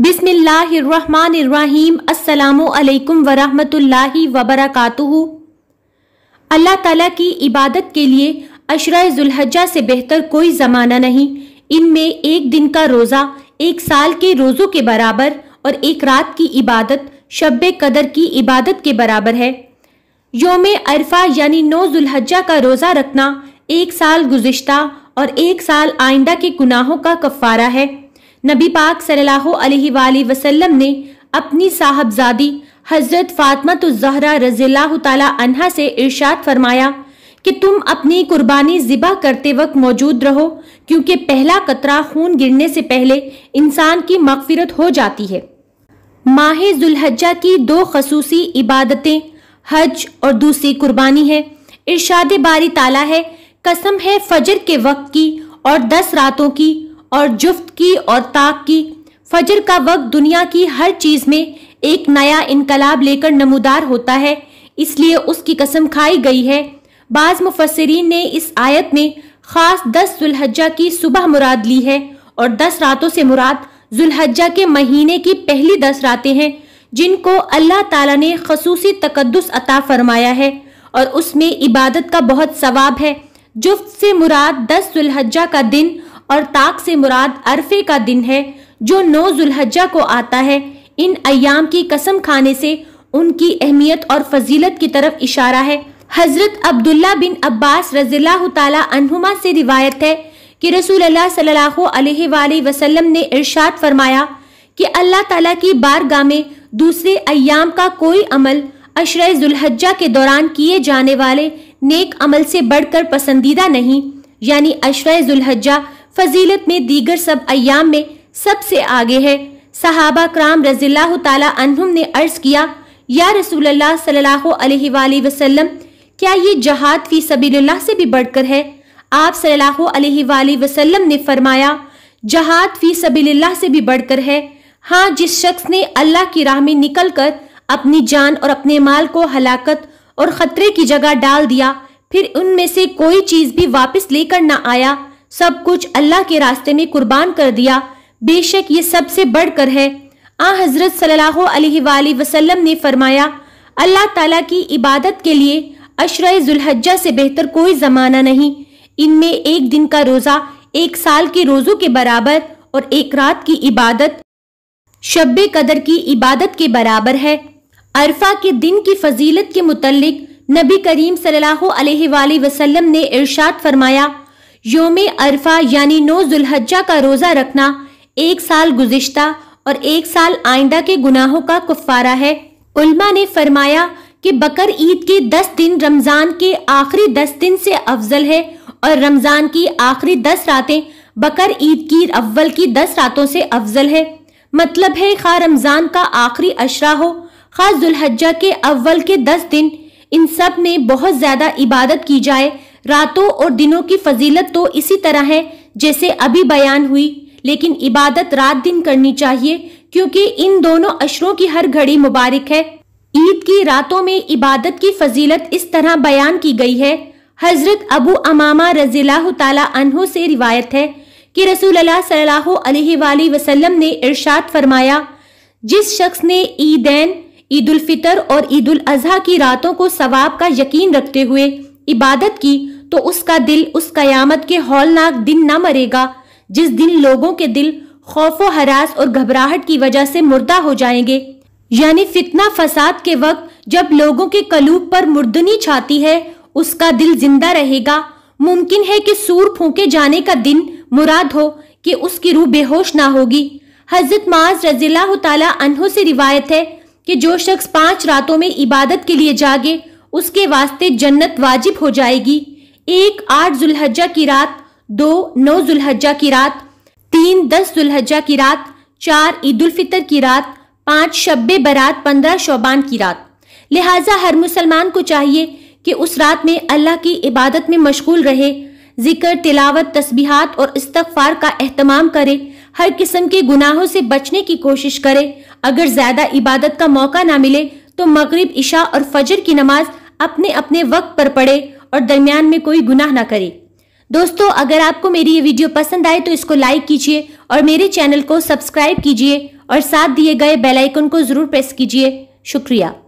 बिस्मिल्लाहिर्रहमानिर्रहीम अस्सलामु अलैकुम वरहमतुल्लाहि वबरकातुहु। अल्लाह ताला की इबादत के लिए अशरा जुल्हज्जा से बेहतर कोई ज़माना नहीं। इनमें एक दिन का रोज़ा एक साल के रोज़ों के बराबर और एक रात की इबादत शब्बे कदर की इबादत के बराबर है। योम अरफा यानी 9 जुल्हज्जा का रोज़ा रखना एक साल गुज़िश्ता और एक साल आइंदा के गुनाहों का कफ़ारा है। नबी पाक सल्लल्लाहु अलैहि वसल्लम ने अपनी साहबजादी हज़रत फ़ातिमा रज़ियल्लाहु ताला अन्हा से इरशाद फरमाया कि तुम अपनी कुर्बानी ज़िबा करते वक्त मौजूद रहो, क्योंकि पहला कतरा खून गिरने से पहले इंसान की मग़फ़िरत हो जाती है। माह जुल्हज्जा की दो ख़ुसूसी इबादतें हज और दूसरी कुर्बानी है। इरशाद बारी ताला है, कसम है फजर के वक्त की और 10 रातों की और जुफ्त की और ताक की। फजर का वक्त दुनिया की हर चीज में एक नया इनकलाब लेकर नमूदार होता है, इसलिए उसकी कसम खाई गई है। बाज़ मुफस्सिरीन ने इस आयत में खास 10 जुल्हज्जा की सुबह मुराद ली है और 10 रातों से मुराद जुल्हज्जा के महीने की पहली 10 रातें हैं, जिनको अल्लाह ताला ने खसूसी तकद्दुस अता फरमाया है और उसमें इबादत का बहुत सवाब है। जुफ्त से मुराद 10 जुल्हज्जा का दिन और ताक से मुराद अरफे का दिन है, जो 9 जुल्हज्जा को आता है। इन अयाम की कसम खाने से उनकी अहमियत और फजीलत की तरफ इशारा है। हज़रत अब्दुल्ला बिन अब्बास रज़ियल्लाहु ताला अन्हुमा से रिवायत है कि रसूल अल्लाह सल्लल्लाहु अलैहि वसल्लम ने इरशाद फरमाया कि अल्लाह ताला की बारगाह में दूसरे अयाम का कोई अमल अशरा जुल्हज्जा के दौरान किए जाने वाले नेक अमल से बढ़कर पसंदीदा नहीं, यानी अशरा जुल्हज्जा फजीलत में दीगर सब अयाम में सबसे आगे है। सहाबा कराम रज़ियल्लाहु ताला अन्हुम ने अर्ज किया, या रसूल अल्लाह सल्लल्लाहु अलैहि वसल्लम, क्या ये जहाद फी सबीलिल्लाह से भी बढ़कर है? आप सल्लल्लाहु अलैहि वसल्लम ने फरमाया, जहाद फी सबीलिल्लाह से भी बढ़कर है। हाँ, जिस शख्स ने अल्लाह की राह में निकल कर अपनी जान और अपने माल को हलाकत और खतरे की जगह डाल दिया, फिर उनमें से कोई चीज भी वापस लेकर न आया, सब कुछ अल्लाह के रास्ते में कुर्बान कर दिया, बेशक ये सबसे बढ़कर है। आ हजरत सल्लल्लाहु अलैहि वसल्लम ने फरमाया, अल्लाह ताला की इबादत के लिए अशरा जुल्हज्जा से बेहतर कोई ज़माना नहीं। इनमें एक दिन का रोज़ा एक साल के रोज़ों के बराबर और एक रात की इबादत शब्बे कदर की इबादत के बराबर है। अरफा के दिन की फजीलत के मुतल्लिक नबी करीम सल्लल्लाहु अलैहि वसल्लम ने इरशाद फरमाया, योम अरफा यानी 9 जुल्हज्जा का रोज़ा रखना एक साल गुज़िश्ता और एक साल आइंदा के गुनाहों का कफ़ारा है। उल्मा ने फरमाया कि बकर ईद के 10 दिन रमज़ान के आखिरी 10 दिन से अफजल है और रमज़ान की आखिरी 10 रातें बकर ईद की अव्वल की 10 रातों से अफजल है। मतलब है, खा रमज़ान का आखिरी अशरा हो, खा जुल्हज्जा के अव्वल के 10 दिन, इन सब में बहुत ज़्यादा इबादत की जाए। रातों और दिनों की फजीलत तो इसी तरह है जैसे अभी बयान हुई, लेकिन इबादत रात दिन करनी चाहिए, क्योंकि इन दोनों अशरों की हर घड़ी मुबारक है। ईद की रातों में इबादत की फजीलत इस तरह बयान की गई है। हजरत अबू अमामा रज़ियल्लाहु ताला अन्हु से रिवायत है कि रसूल अल्लाह सल्लल्लाहु अलैहि वसल्लम ने इरशाद फरमाया, जिस शख्स ने ईदैन, ईद उल फितर और ईद उल अजहा की रातों को सवाब का यकीन रखते हुए इबादत की, तो उसका दिल उस कयामत के हौलनाक दिन न मरेगा जिस दिन लोगों के दिल खौफ व हरास और घबराहट की वजह से मुर्दा हो जाएंगे। यानी फितना फसाद के वक्त जब लोगों के कलूब पर मुर्दनी छाती है, उसका दिल जिंदा रहेगा। मुमकिन है कि सूर फूंके जाने का दिन मुराद हो कि उसकी रूह बेहोश ना होगी। हजरत माज रज़ियल्लाहु ताला अन्हु से रिवायत है कि जो शख्स 5 रातों में इबादत के लिए जागे, उसके वास्ते जन्नत वाजिब हो जाएगी। 1 8 जुल्हज्जा की रात, 2 9 जुल्हज्जा की रात, 3 10 जुल्हज्जा की रात, 4 ईद उल फितर की रात, 5 शब्बे बरात 15 शोबान की रात। लिहाजा हर मुसलमान को चाहिए कि उस रात में अल्लाह की इबादत में मशगूल रहे, जिक्र, तिलावत, तस्बीहात और इस्तगफार का एहतमाम करे, हर किस्म के गुनाहों से बचने की कोशिश करे। अगर ज्यादा इबादत का मौका ना मिले तो मगरिब, इशा और फजर की नमाज अपने अपने वक्त पर पढ़े और दरमियान में कोई गुनाह ना करे। दोस्तों अगर आपको मेरी ये वीडियो पसंद आए तो इसको लाइक कीजिए और मेरे चैनल को सब्सक्राइब कीजिए और साथ दिए गए बेल आइकन को जरूर प्रेस कीजिए। शुक्रिया।